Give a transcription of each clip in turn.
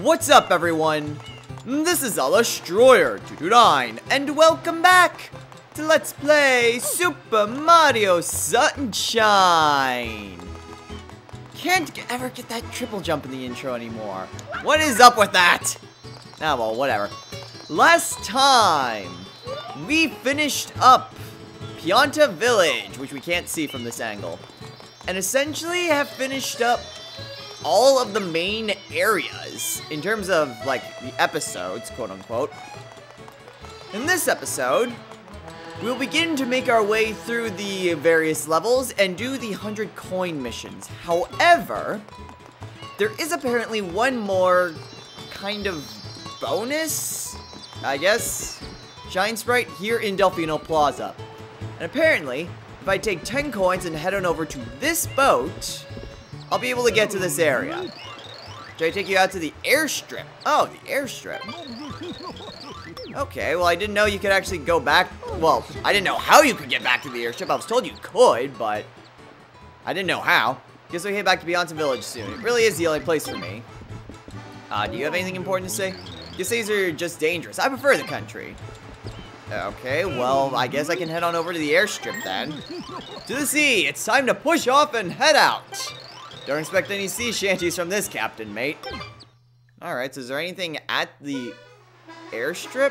What's up, everyone? This is TheDestroyer229, and welcome back to Let's Play Super Mario Sunshine. Can't ever get that triple jump in the intro anymore. What is up with that? Ah, well, whatever. Last time, we finished up Pianta Village, which we can't see from this angle, and essentially have finished up all of the main areas in terms of, like, the episodes, quote-unquote. In this episode, we'll begin to make our way through the various levels and do the 100 coin missions. However, there is apparently one more kind of bonus, I guess, Shine Sprite here in Delfino Plaza. And apparently, if I take 10 coins and head on over to this boat, I'll be able to get to this area. Should I take you out to the airstrip? Oh, the airstrip. Okay, well, I didn't know you could actually go back. Well, I didn't know how you could get back to the airstrip. I was told you could, but I didn't know how. Guess we'll head back to Bianco Village soon. It really is the only place for me. Do you have anything important to say? Guess these are just dangerous. I prefer the country. Okay, well, I guess I can head on over to the airstrip then. To the sea, it's time to push off and head out. Don't expect any sea shanties from this captain, mate. Alright, so is there anything at the airstrip?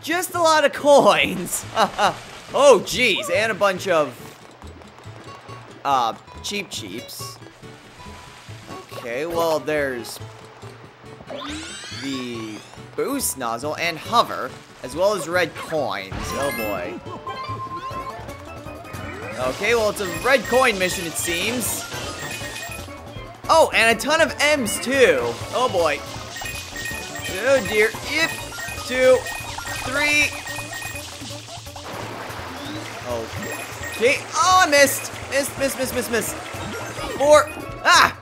Just a lot of coins! Oh, geez, and a bunch of cheap cheeps. Okay, well, there's the boost nozzle and hover, as well as red coins. Oh, boy. Okay, well, it's a red coin mission, it seems. Oh, and a ton of M's, too. Oh, boy. Oh, dear. Yep. 2, 3. Okay. Oh, I missed. Missed. 4. Ah!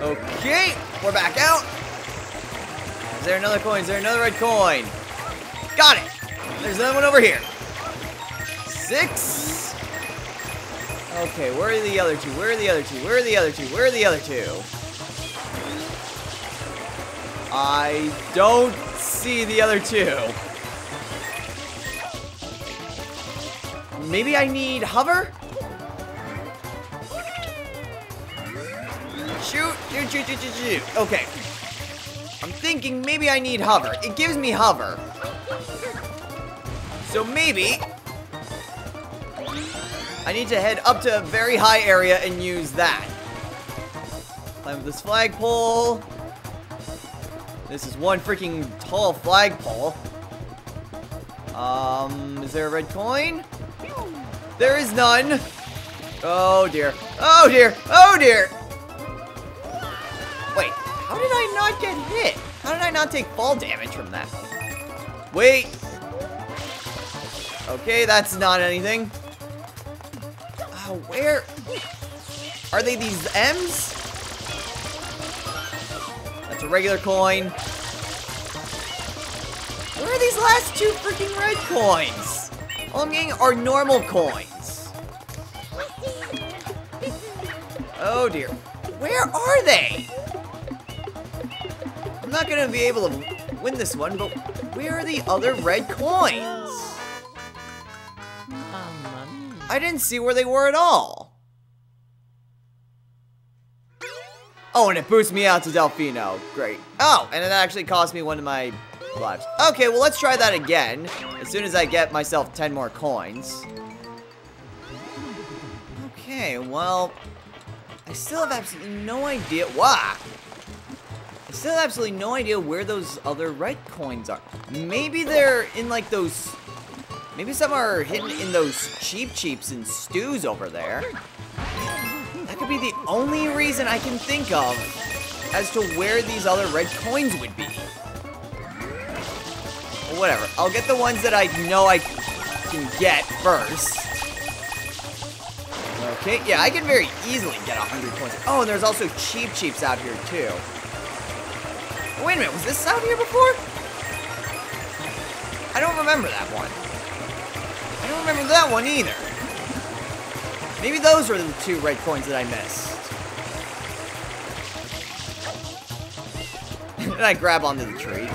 Okay. We're back out. Is there another coin? Is there another red coin? Got it. There's another one over here. 6. Okay, where are the other two? Where are the other two? Where are the other two? Where are the other two? I don't see the other two. Maybe I need hover? Shoot. Okay. I'm thinking maybe I need hover. It gives me hover. So maybe I need to head up to a very high area and use that. Climb this flagpole. This is one freaking tall flagpole. Is there a red coin? There is none. Oh dear. Oh dear. Oh dear. Wait, how did I not get hit? How did I not take fall damage from that? Wait. Okay, that's not anything. Where are they? These M's? That's a regular coin. Where are these last two freaking red coins? All I'm getting are normal coins. Oh dear. Where are they? I'm not gonna be able to win this one, but where are the other red coins? I didn't see where they were at all. Oh, and it boosts me out to Delfino. Great. Oh, and it actually cost me one of my lives. Okay, well, let's try that again. As soon as I get myself 10 more coins. Okay, well, I still have absolutely no idea. Wow. I still have absolutely no idea where those other red coins are. Maybe they're in, like, those... Maybe some are hidden in those cheap cheeps and stews over there. That could be the only reason I can think of as to where these other red coins would be. Well, whatever. I'll get the ones that I know I can get first. Okay, yeah, I can very easily get 100 coins. Oh, and there's also cheap cheeps out here, too. Wait a minute, was this out here before? I don't remember that one. I don't remember that one either. Maybe those are the two red coins that I missed. And I grab onto the tree.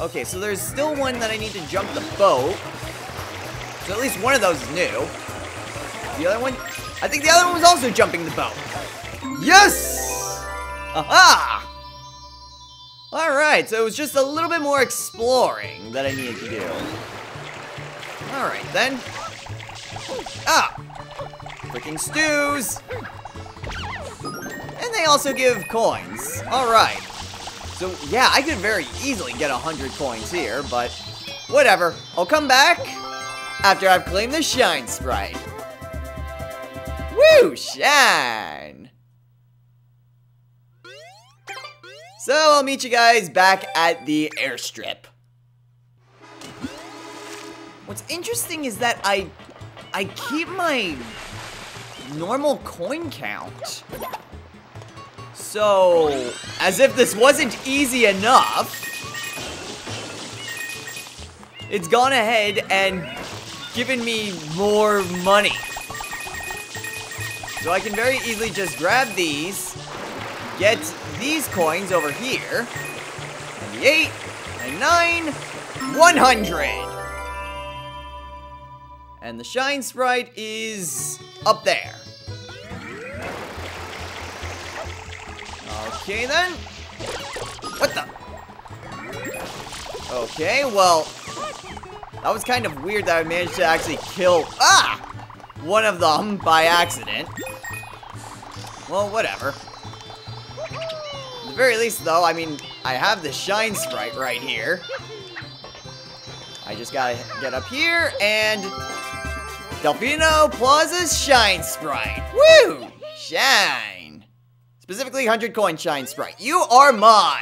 Okay, so there's still one that I need to jump the boat. So at least one of those is new. The other one? I think the other one was also jumping the boat. Yes! Aha! Alright, so it was just a little bit more exploring that I needed to do. Alright then. Ah! Freaking stews! And they also give coins. Alright. So, yeah, I could very easily get 100 coins here, but whatever. I'll come back after I've claimed the Shine Sprite. Woo! Shine! So, I'll meet you guys back at the airstrip. What's interesting is that I keep my normal coin count. So, as if this wasn't easy enough, it's gone ahead and given me more money. So I can very easily just grab these, get these coins over here, 98, 99, 100! And the Shine Sprite is up there. Okay, then. What the? Okay, well, that was kind of weird that I managed to actually kill one of them by accident. Well, whatever. At the very least, though, I mean, I have the Shine Sprite right here. I just gotta get up here, and Delfino Plaza's Shine Sprite. Woo! Shine! Specifically, 100 coin Shine Sprite. You are mine!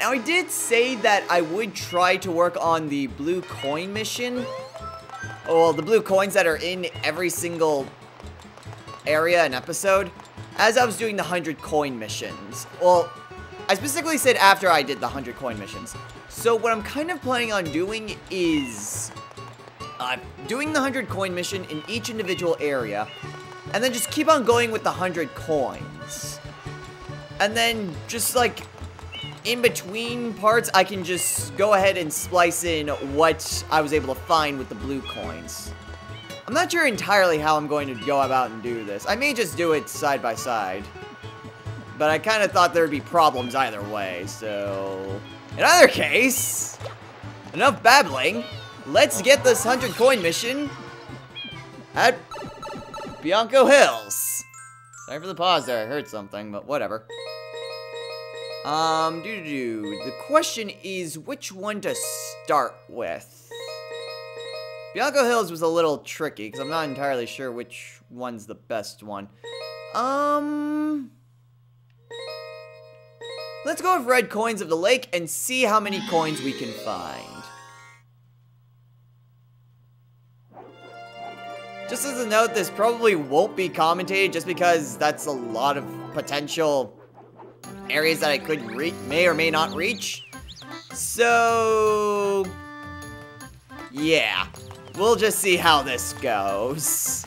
Now, I did say that I would try to work on the blue coin mission. Oh, well, the blue coins that are in every single area and episode. As I was doing the 100 coin missions. Well, I specifically said after I did the 100 coin missions. So, what I'm kind of planning on doing is doing the 100 coin mission in each individual area, and then just keep on going with the 100 coins. And then just like in between parts, I can just go ahead and splice in what I was able to find with the blue coins. I'm not sure entirely how I'm going to go about and do this. I may just do it side by side, but I kind of thought there would be problems either way, so in either case, enough babbling. Let's get this 100 coin mission at Bianco Hills. Sorry for the pause there, I heard something, but whatever. The question is which one to start with. Bianco Hills was a little tricky, because I'm not entirely sure which one's the best one. Let's go with Red Coins of the Lake and see how many coins we can find. Just as a note, this probably won't be commentated just because that's a lot of potential areas that I could may or may not reach. So, yeah, we'll just see how this goes.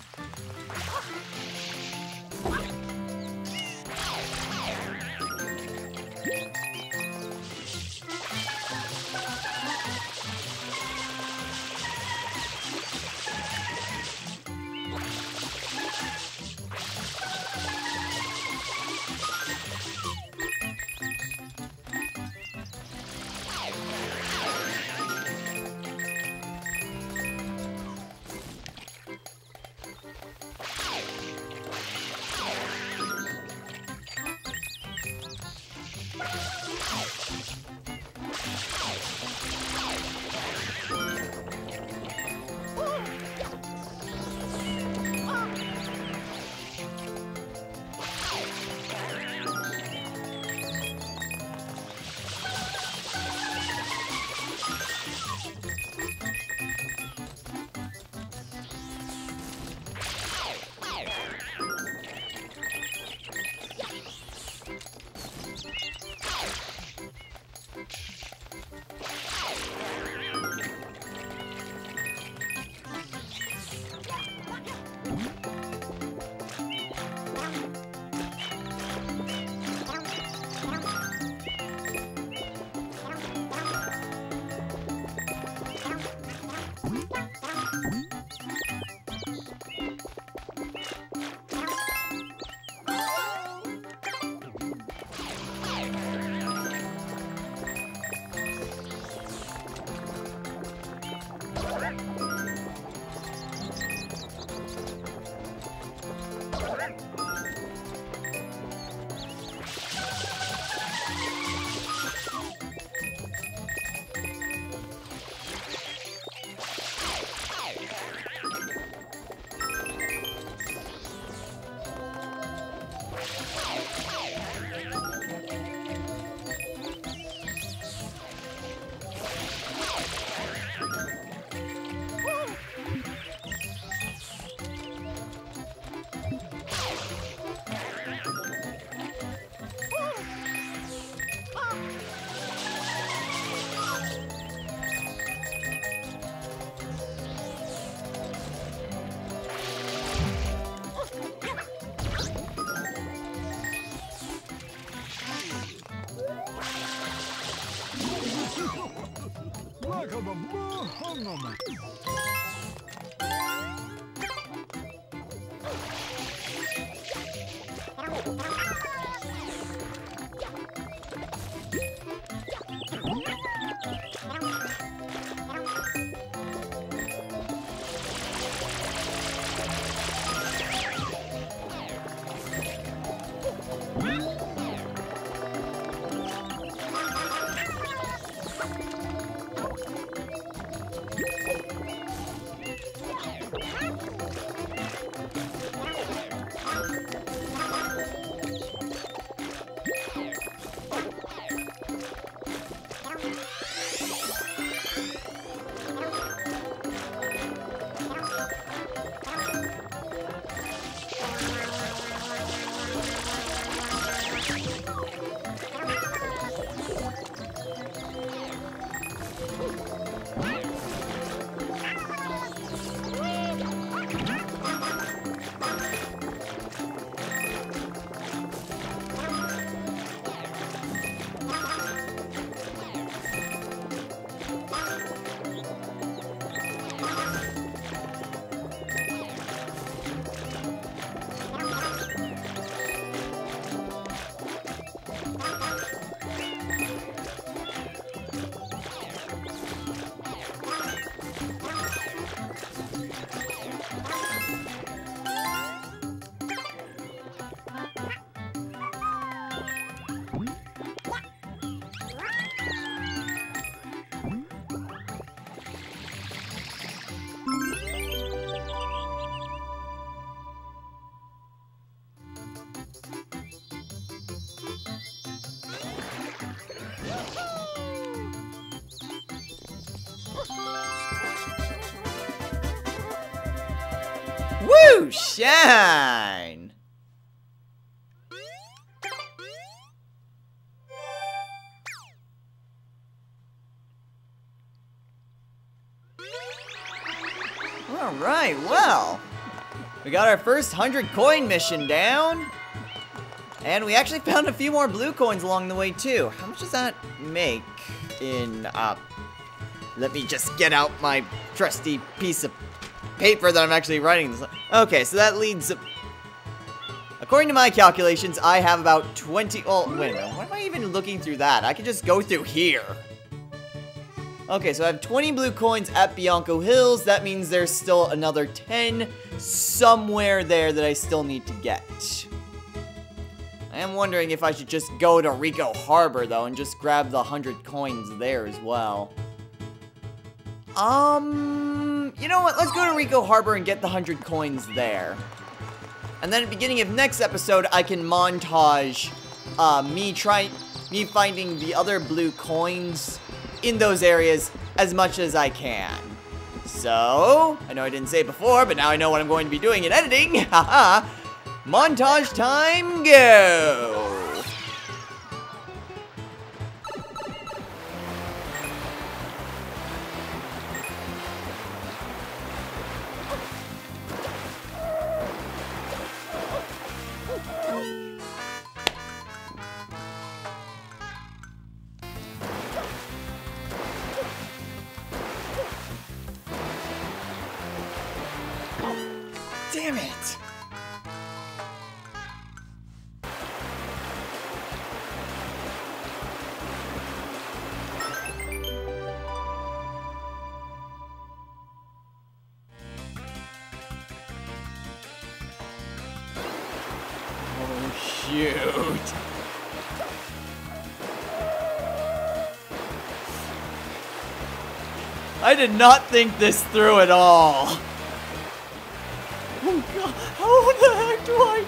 Woo! Shine! Alright, well. We got our first 100 coin mission down. And we actually found a few more blue coins along the way, too. How much does that make in, let me just get out my trusty piece of paper that I'm actually writing this on. Okay, so that leads up. According to my calculations, I have about 20. Oh, wait a minute. Why am I even looking through that? I could just go through here. Okay, so I have 20 blue coins at Bianco Hills. That means there's still another 10 somewhere there that I still need to get. I am wondering if I should just go to Ricco Harbor, though, and just grab the 100 coins there as well. You know what? Let's go to Ricco Harbor and get the 100 coins there. And then at the beginning of next episode, I can montage me finding the other blue coins in those areas as much as I can. So, I know I didn't say it before, but now I know what I'm going to be doing in editing. Haha. Montage time, go! Damn it! I did not think this through at all. Oh god, how the heck do I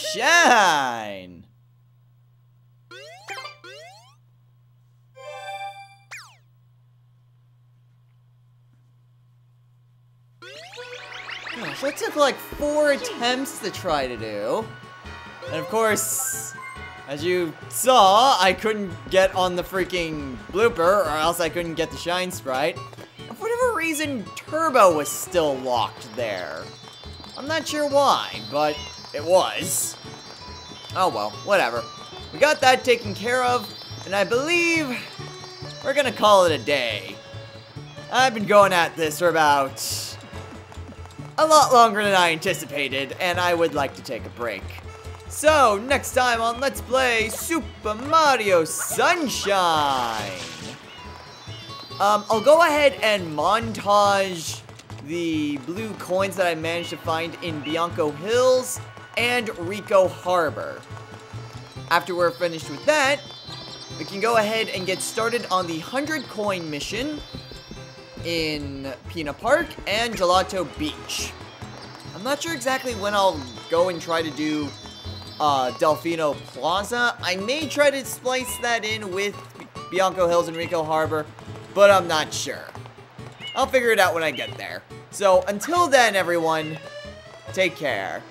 Shine! Gosh, that took like 4 attempts to try to do. And of course, as you saw, I couldn't get on the freaking blooper, or else I couldn't get the Shine Sprite. For whatever reason, Turbo was still locked there. I'm not sure why, but it was. Oh well, whatever. We got that taken care of, and I believe we're gonna call it a day. I've been going at this for about a lot longer than I anticipated, and I would like to take a break. So, next time on Let's Play Super Mario Sunshine! I'll go ahead and montage the blue coins that I managed to find in Bianco Hills and Ricco Harbor. After we're finished with that, we can go ahead and get started on the 100 coin mission in Pina Park and Gelato Beach. I'm not sure exactly when I'll go and try to do Delfino Plaza. I may try to splice that in with Bianco Hills and Ricco Harbor, but I'm not sure. I'll figure it out when I get there. So until then, everyone, take care.